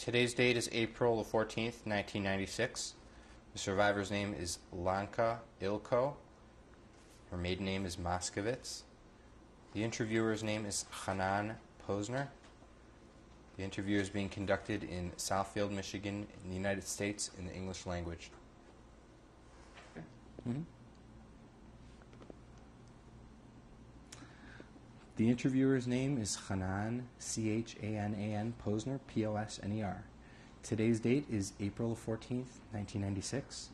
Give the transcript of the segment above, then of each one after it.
Today's date is April the 14th, 1996. The survivor's name is Lanka Ilkow. Her maiden name is Moskowitz. The interviewer's name is Chanan Posner. The interview is being conducted in Southfield, Michigan, in the United States, in the English language. Okay. Mm-hmm. The interviewer's name is Chanan, C-H-A-N-A-N, Posner, P-O-S-N-E-R. Today's date is April 14th, 1996.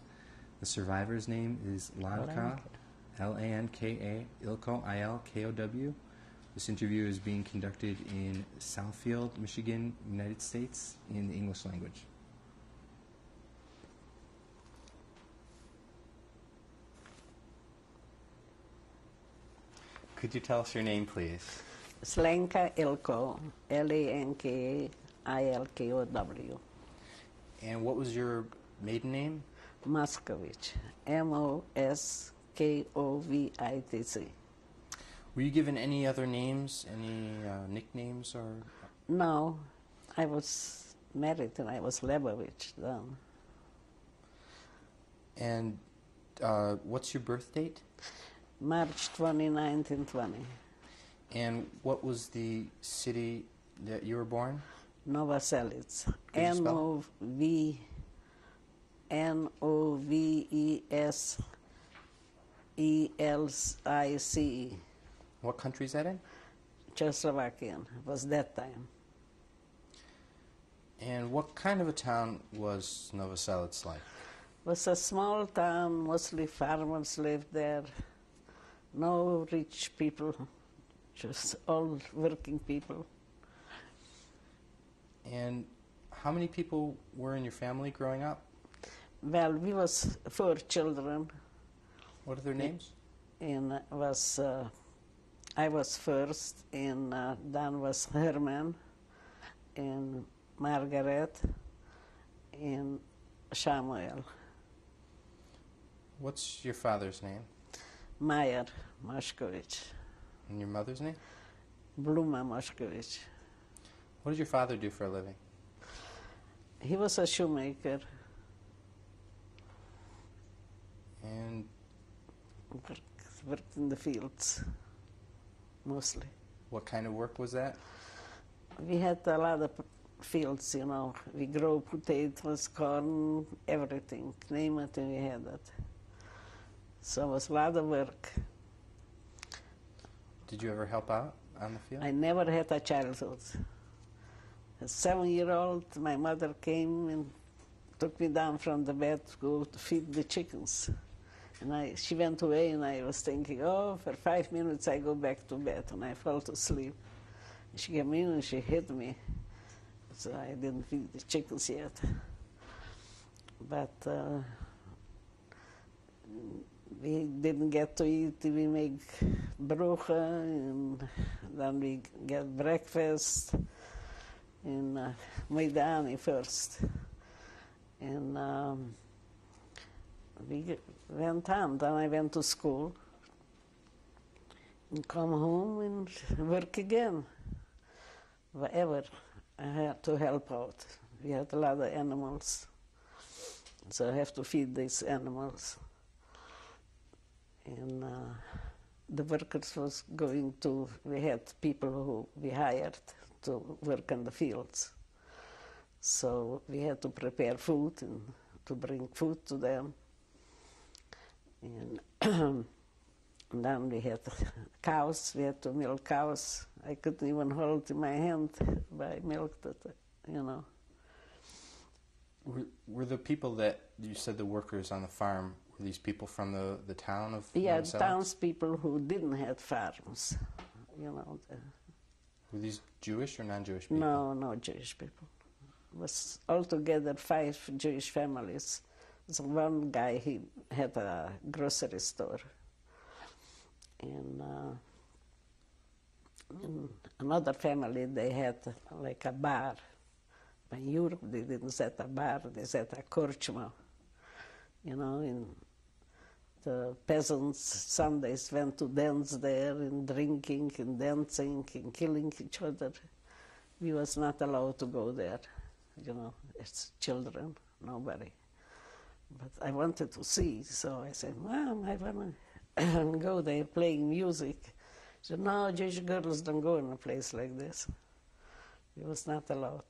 The survivor's name is Lanka, L-A-N-K-A, Ilkow, I-L-K-O-W. This interview is being conducted in Southfield, Michigan, United States, in the English language. Could you tell us your name, please? Lanka Ilkow, L-A-N-K-I-L-K-O-W. And what was your maiden name? Mashkovich, M-O-S-K-O-V-I-T-C. Were you given any other names, any nicknames? Or? No, I was married and I was Lebovich then. And what's your birth date? March 20, 1920. And what was the city that you were born? Novoselytsia. N-O-V-E-S-E-L-I-C-E. What country is that in? Czechoslovakian. It was that time. And what kind of a town was Novoselytsia like? It was a small town. Mostly farmers lived there. No rich people, just all working people. And how many people were in your family growing up? Well, we was 4 children. What are their names? And was I was first, and Dan was Herman, and Margaret, and Samuel. What's your father's name? Meyer Mashkovich. And your mother's name? Bluma Mashkovich. What did your father do for a living? He was a shoemaker. And? Worked in the fields, mostly. What kind of work was that? We had a lot of fields, you know. We grow potatoes, corn, everything. Name it, and we had it. So it was a lot of work. Did you ever help out on the field? I never had a childhood. At 7-year-old, my mother came and took me down from the bed to go to feed the chickens. And she went away, and I was thinking, oh, for 5 minutes I go back to bed, and I fell asleep. And she came in and she hit me, so I didn't feed the chickens yet. But we didn't get to eat. We make broche, and then we get breakfast in Maidani first. And we went on. Then I went to school and come home and work again. Whatever I had to help out. We had a lot of animals, so I have to feed these animals. And the workers was going to, we had people who we hired to work in the fields. So we had to prepare food and to bring food to them. And, and then we had cows, we had to milk cows. I couldn't even hold in my hand, but I milked it, you know. Were the people that, you said the workers on the farm, these people from the town of themselves? Yeah, townspeople who didn't have farms, you know. Were these Jewish or non-Jewish people? No, no Jewish people. It was altogether 5 Jewish families. So one guy, he had a grocery store. And another family, they had like a bar. In Europe, they didn't set a bar, they set a korchma, you know, in the peasants, Sundays went to dance there and drinking and dancing and killing each other. We was not allowed to go there. you know, it's children, nobody. But I wanted to see, so I said, Mom, I want to go there playing music. She said, no, Jewish girls don't go in a place like this. It was not allowed.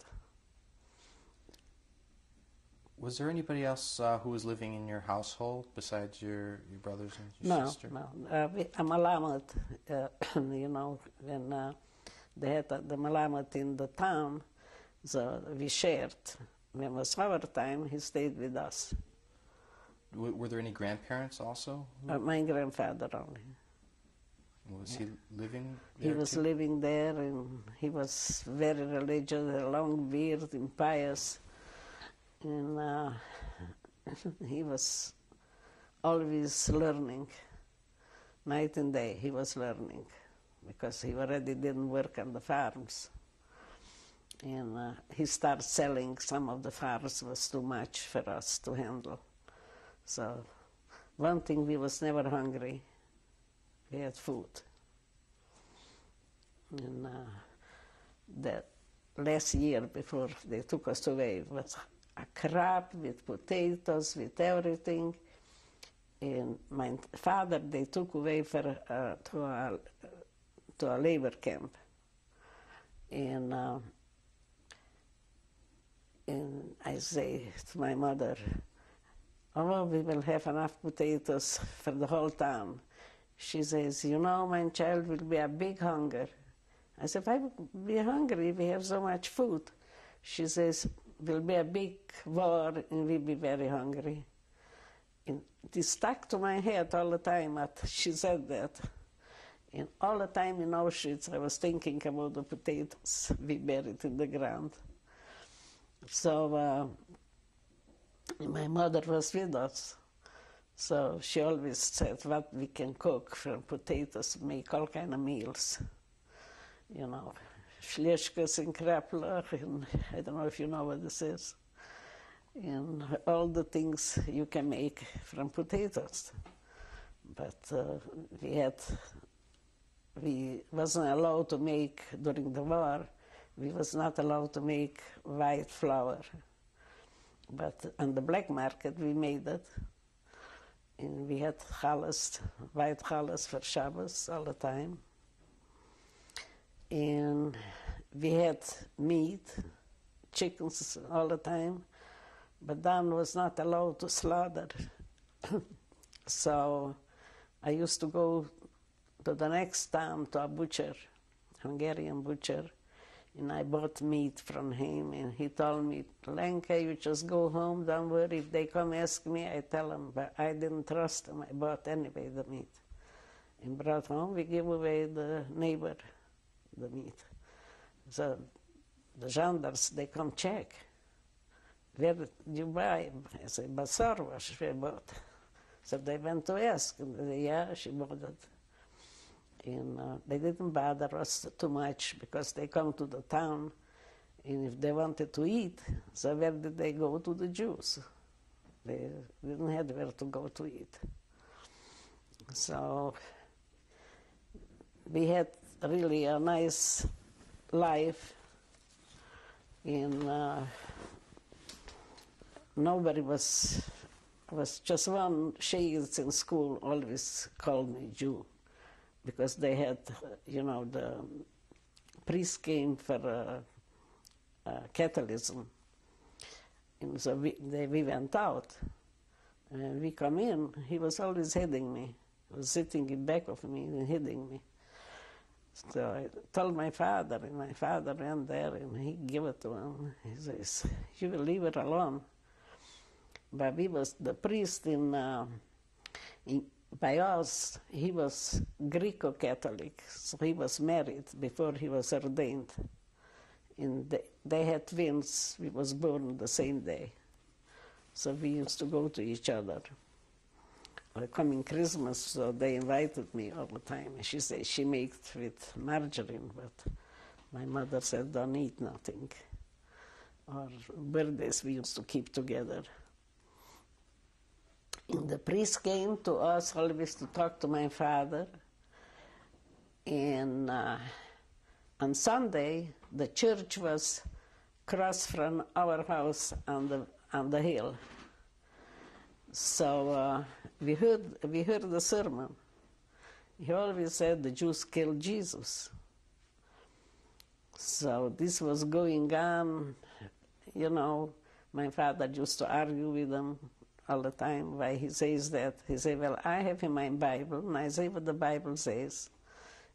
Was there anybody else who was living in your household besides your brothers and your sister? No. I'm a malamed, you know, and they had the malamed in the town, so we shared. When it was our time, he stayed with us. Were there any grandparents also? My grandfather only. Was he living there? He was too? Living there, and he was very religious, a long beard, impious. And he was always learning, night and day he was learning, because he already didn't work on the farms. And he started selling some of the farms. Was too much for us to handle. So one thing, we was never hungry. We had food. And that last year before they took us away was a crab with potatoes, with everything. And my father, they took away for, to a labor camp. And I say to my mother, oh, we will have enough potatoes for the whole town. She says, you know, my child will be a big hunger. I said, I would be hungry if we have so much food. She says, will be a big war and we'll be very hungry. And it stuck to my head all the time that she said that. And all the time in Auschwitz I was thinking about the potatoes we buried in the ground. So my mother was with us. So she always said what we can cook from potatoes, make all kind of meals, you know. Fleshkas and kraplach, and I don't know if you know what this is, and all the things you can make from potatoes. But we wasn't allowed to make, during the war, we was not allowed to make white flour. But on the black market we made it, and we had challah, white challah for Shabbos all the time. And we had meat, chickens all the time, but Dan was not allowed to slaughter. So I used to go to the next town to a butcher, Hungarian butcher, and I bought meat from him, and he told me, Lenka, you just go home, don't worry, if they come ask me, I tell them, but I didn't trust them, I bought anyway the meat. And brought home, we gave away the neighbor the meat. So the gendarmes, they come check. Where did you buy? I said, Basar was she bought. So they went to ask, and they, yeah, she bought it. And they didn't bother us too much, because they come to the town, and if they wanted to eat, so where did they go? To the Jews. They didn't have where to go to eat. So we had really a nice life, and nobody was just one shades in school always called me Jew, because they had, you know, the priest came for Catholicism, and so we went out, and we come in, he was always hitting me, he was sitting in back of me and hitting me. So I told my father, and my father went there, and he gave it to him. He says, you will leave it alone. But he was the priest by us, he was Greco-Catholic, so he was married before he was ordained. And they had twins, we was born the same day. So we used to go to each other. Coming Christmas, so they invited me all the time. She said she made with margarine, but my mother said, don't eat nothing. Or birthdays we used to keep together. And the priest came to us always to talk to my father. And on Sunday, the church was across from our house on the hill. So we heard the sermon. He always said the Jews killed Jesus. So this was going on, you know. My father used to argue with them all the time why he says that. He said, well, I have in my Bible, and I say what the Bible says,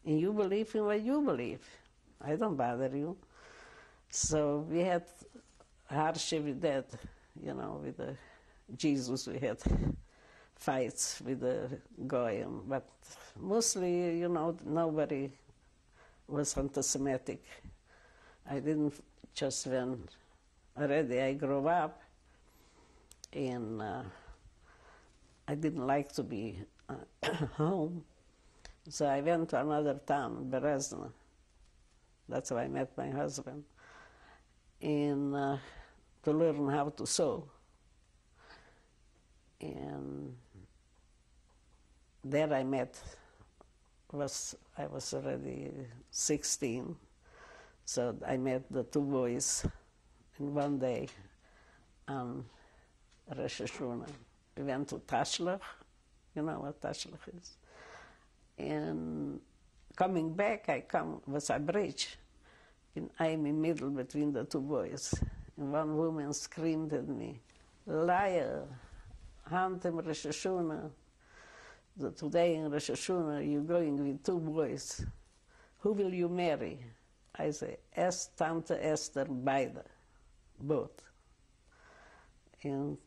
and you believe in what you believe. I don't bother you. So we had hardship with that, you know, with the Jesus. We had fights with the Goyim, but mostly, you know, nobody was anti-Semitic. I didn't just when already I grew up, and I didn't like to be home, so I went to another town, Berezna. That's how I met my husband, and to learn how to sew. And there I met, I was already 16, so I met the two boys in one day on Rosh Hashanah. We went to Tashlach, you know what Tashlach is? And coming back, was a bridge, and I'm in the middle between the two boys. And one woman screamed at me, liar! Hantem Rosh Hashanah. Today in Rosh Hashanah, you're going with two boys. Who will you marry? I say, Tante Esther, beide, both. And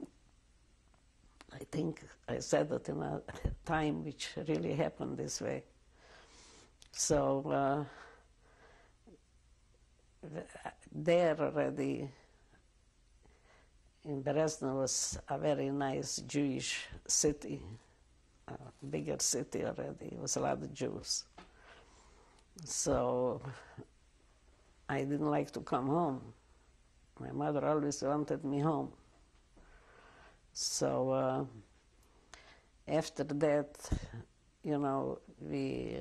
I think I said it in a time which really happened this way. So there already, in Berezna was a very nice Jewish city, a bigger city already. It was a lot of Jews. So I didn't like to come home. My mother always wanted me home. So after that, you know, he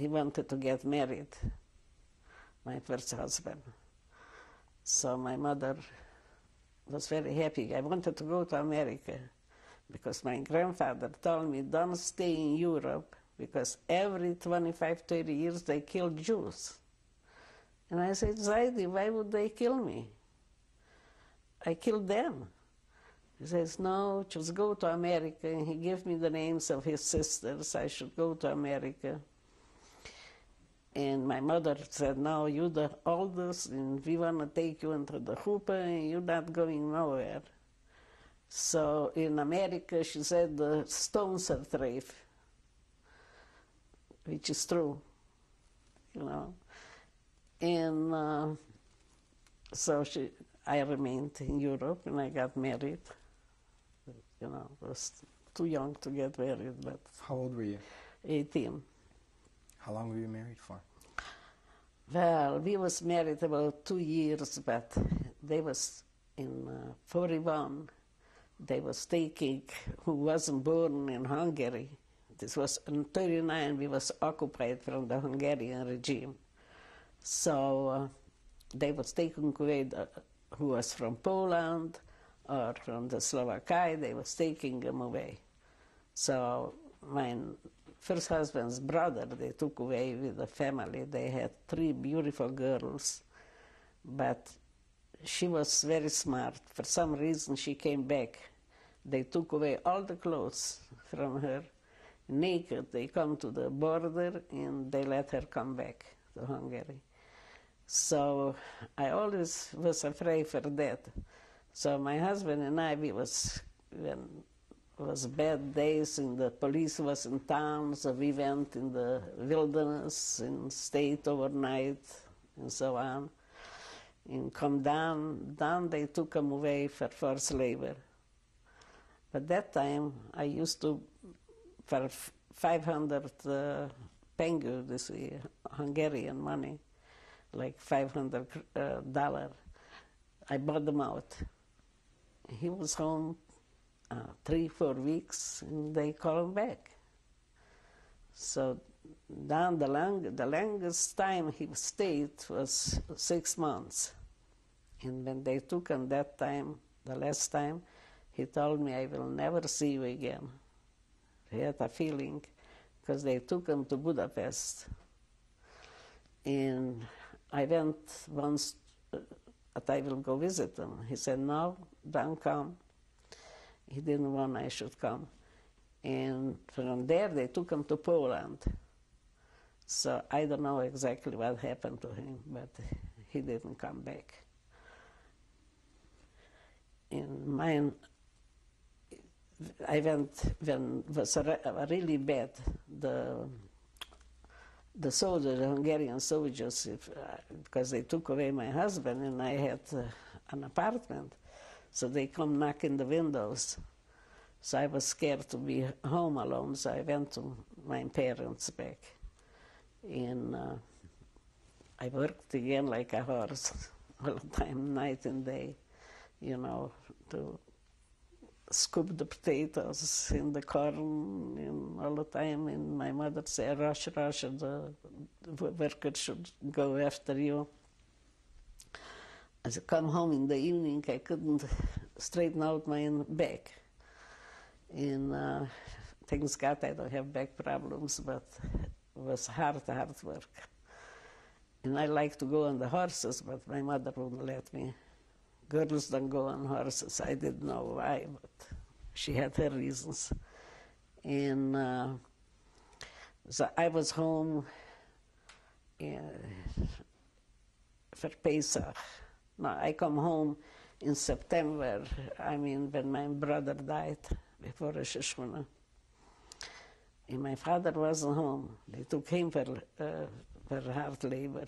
wanted to get married, my first husband. So my mother was very happy. I wanted to go to America because my grandfather told me, don't stay in Europe because every 25, 30 years they kill Jews. And I said, Zaidi, why would they kill me? I killed them. He says, no, just go to America. And he gave me the names of his sisters. I should go to America. And my mother said, no, you're the oldest, and we want to take you into the chuppah, and you're not going nowhere. So in America, she said, the stones are safe, which is true, you know. And so I remained in Europe, and I got married. You know, I was too young to get married, but... How old were you? 18. How long were you married for? Well, we was married about 2 years, but they was in 41. They was taking who wasn't born in Hungary. This was in 39. We was occupied from the Hungarian regime, so they was taking away who was from Poland or from the Slovakia. They was taking them away. So mine. First husband's brother, they took away with the family. They had three beautiful girls, but she was very smart. For some reason, she came back. They took away all the clothes from her. Naked, they come to the border, and they let her come back to Hungary. So I always was afraid for that. So my husband and I, it was bad days, and the police was in town, so we went in the wilderness and stayed overnight and so on. And come down they took them away for forced labor. But that time I used to, for 500 pengu, this Hungarian money, like $500, I bought them out. He was home 3, 4 weeks, and they call him back. So then the longest time he stayed was 6 months. And when they took him that time, the last time, he told me, I will never see you again. I had a feeling, because they took him to Budapest. And I went once, that I will go visit him. He said, no, don't come. He didn't want I should come. And from there, they took him to Poland. So I don't know exactly what happened to him, but he didn't come back. And mine, I went when it was really bad. The soldiers, the Hungarian soldiers, because they took away my husband and I had an apartment, so they come knock in the windows. So I was scared to be home alone, so I went to my parents back. And I worked again like a horse all the time, night and day, you know, to scoop the potatoes in the corn, and all the time, and my mother said, rush, rush, the worker should go after you. As I come home in the evening, I couldn't straighten out my back. And thanks God I don't have back problems, but it was hard, hard work. And I like to go on the horses, but my mother wouldn't let me. Girls don't go on horses. I didn't know why, but she had her reasons. And so I was home for Pesach. No, I come home in September, I mean, when my brother died before Rosh Hashanah. And my father wasn't home. They took him for hard labor.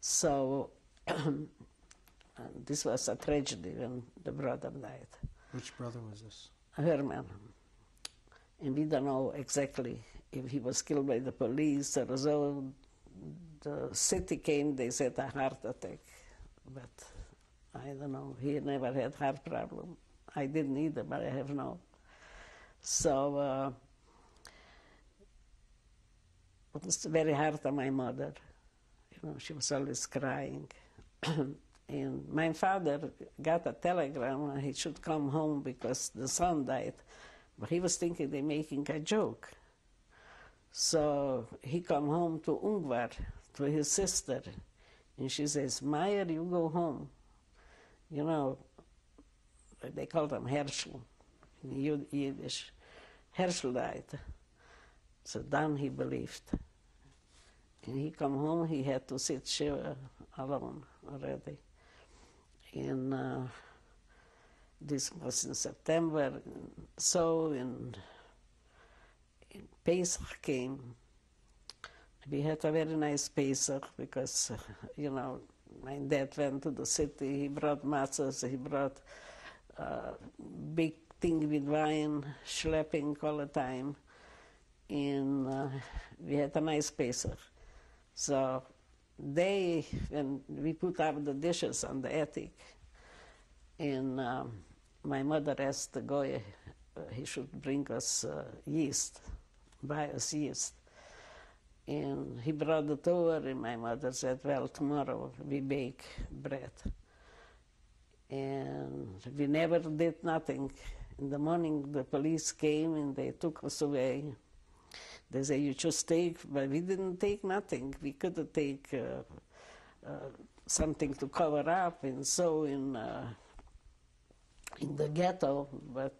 So, and this was a tragedy when the brother died. Which brother was this? Herman. And we don't know exactly if he was killed by the police or so. The city came, they said a heart attack. But I don't know, he never had heart problem. I didn't either, but I have no. So it was very hard on my mother. You know, she was always crying. And my father got a telegram he should come home because the son died. But he was thinking they're making a joke. So he come home to Ungvar, to his sister. And she says, Meyer, you go home. You know, they called him Herschel in Yiddish. Herschel died. So then he believed. And he come home, he had to sit Shiva alone already. And this was in September. So in Pesach came. We had a very nice Pesach because, you know, my dad went to the city. He brought matzahs. He brought big thing with wine, schlepping all the time. And we had a nice Pesach. So they, when we put up the dishes on the attic, and my mother asked the guy, he should bring us yeast, buy us yeast. And he brought it over, and my mother said, well, tomorrow we bake bread. And we never did nothing. In the morning, the police came, and they took us away. They say, you just take, but we didn't take nothing. We couldn't take something to cover up, and so in the ghetto, but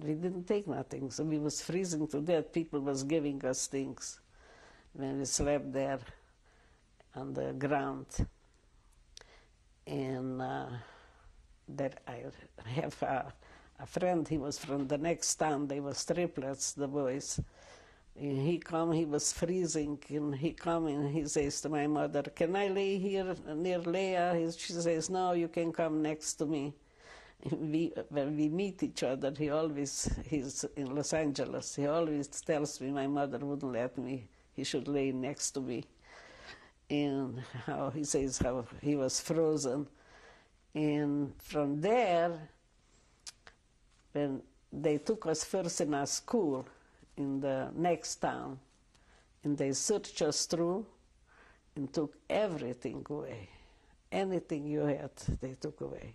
we didn't take nothing. So we was freezing to death. People was giving us things when we slept there on the ground. And that I have a friend, he was from the next town, they was triplets, the boys. And he come, he was freezing, and he come and he says to my mother, can I lay here near Leah? She says, no, you can come next to me. When we meet each other, he always, he's in Los Angeles, he always tells me my mother wouldn't let me, he should lay next to me. And how he says how he was frozen. And from there, when they took us first in a school in the next town, and they searched us through and took everything away. Anything you had, they took away.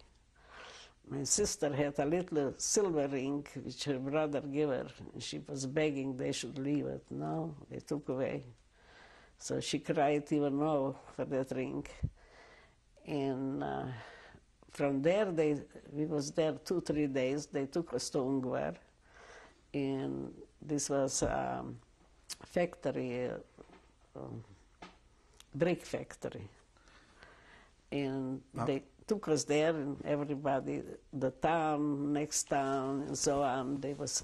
My sister had a little silver ring which her brother gave her, and she was begging they should leave it. No, they took away. So she cried even more for that ring. And from there, we was there 2-3 days. They took us to Ungvar, and this was a factory, brick factory. And they took us there, and everybody, the town, next town, and so on,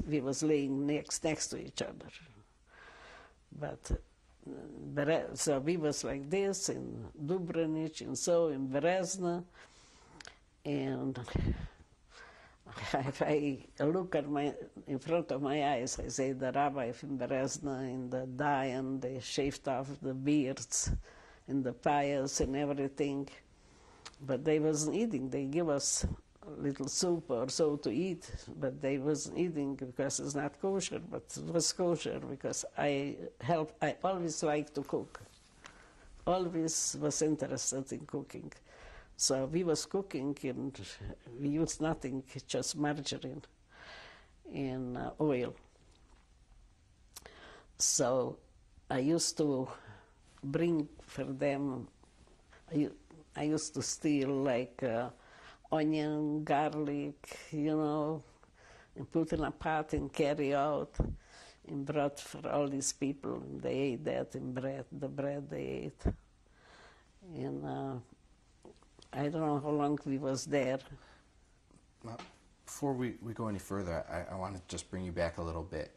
we was laying next to each other. But so we was like this in Dubrinich, and so in Berezna. And I look at in front of my eyes, I say the rabbi from Berezna and the Dayan, they shaved off the beards and the pious and everything. But they wasn't eating. They give us a little soup or so to eat, but they wasn't eating because it's not kosher, but it was kosher because I always liked to cook. Always was interested in cooking. So we was cooking and we used nothing, just margarine and oil. So I used to bring for them, I used to steal like onion, garlic, you know, and put in a pot and carry out and brought for all these people. And they ate that and the bread they ate. And I don't know how long we was there. Before we go any further, I want to just bring you back a little bit.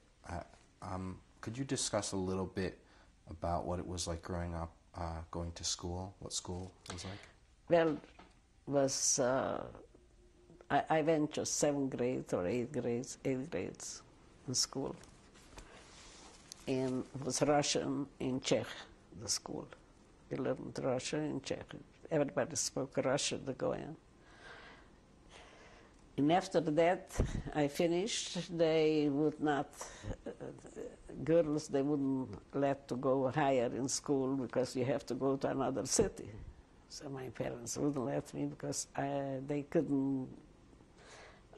Could you discuss a little bit about what it was like growing up? Going to school, what school was like? Well, was I went to 7th grade or 8th grade in school, and it was Russian and Czech. The school we learned Russian and Czech. Everybody spoke Russian to go in. And after that, I finished. They would not, girls, they wouldn't let to go higher in school because you have to go to another city. So my parents wouldn't let me because they couldn't,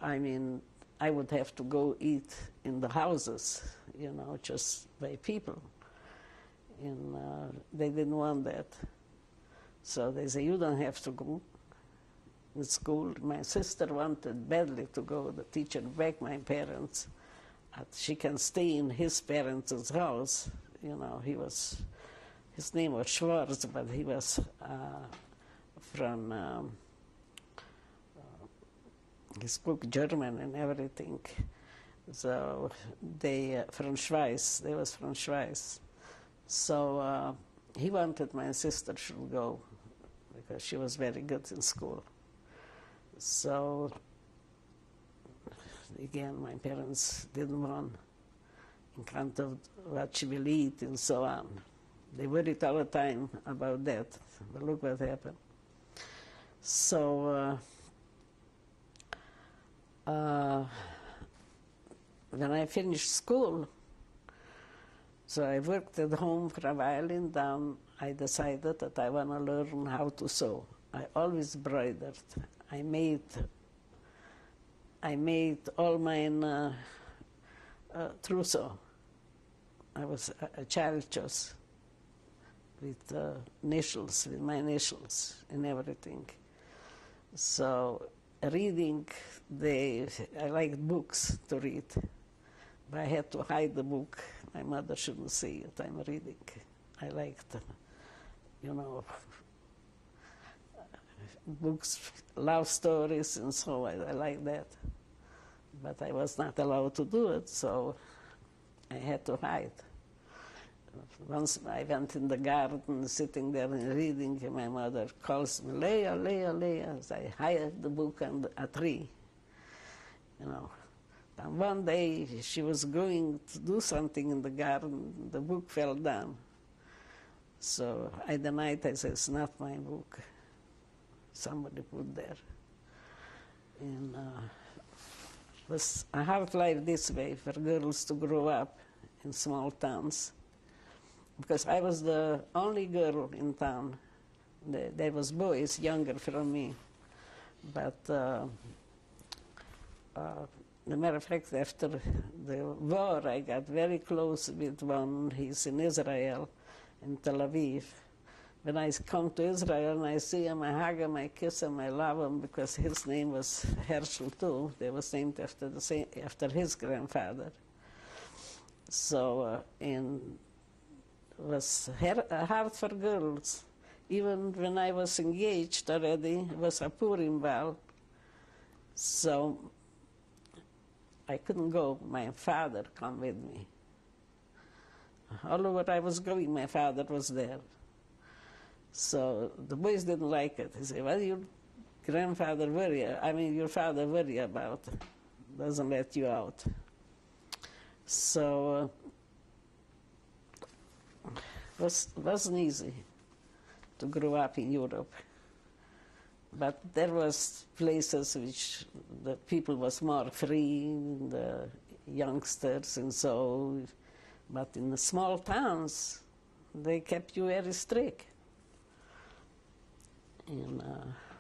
I mean, I would have to go eat in the houses, you know, just by people. And they didn't want that. So they say, you don't have to go. In school, my sister wanted badly to go. The teacher begged my parents that she can stay in his parents' house. You know, his name was Schwarz, but he was from, he spoke German and everything. So they, from Schweiz, they was from Schweiz. So he wanted my sister should go because she was very good in school. So, again, my parents didn't want in front of what she will eat and so on. They worried all the time about that, but look what happened. So, when I finished school, so I worked at home for a while, and then I decided that I want to learn how to sew. I always broidered. I made all mine trousseau. I was a child just with initials, with my initials and everything. So reading, I liked books to read, but I had to hide the book. My mother shouldn't see it, I'm reading. I liked, you know, books, love stories, and so I like that. But I was not allowed to do it, so I had to hide. Once I went in the garden, sitting there and reading, and my mother calls me, Leah, Leah, Leah. So I hid the book on a tree, you know. And one day she was going to do something in the garden, the book fell down. So I denied, I said, it's not my book. Somebody put there. And it was a hard life this way for girls to grow up in small towns, because I was the only girl in town. There was boys younger from me, but as a matter of fact, after the war, I got very close with one. He's in Israel, in Tel Aviv. When I come to Israel and I see him, I hug him, I kiss him, I love him, because his name was Herschel too. They were named after the same, after his grandfather. So it was hard for girls. Even when I was engaged already, it was a Purim ball. So I couldn't go. My father came with me. All over I was going, my father was there. So the boys didn't like it. They said, "Well, your grandfather worry. I mean, your father worry about it. Doesn't let you out." So it wasn't easy to grow up in Europe. But there was places which the people was more free, the youngsters and so. But in the small towns, they kept you very strict. And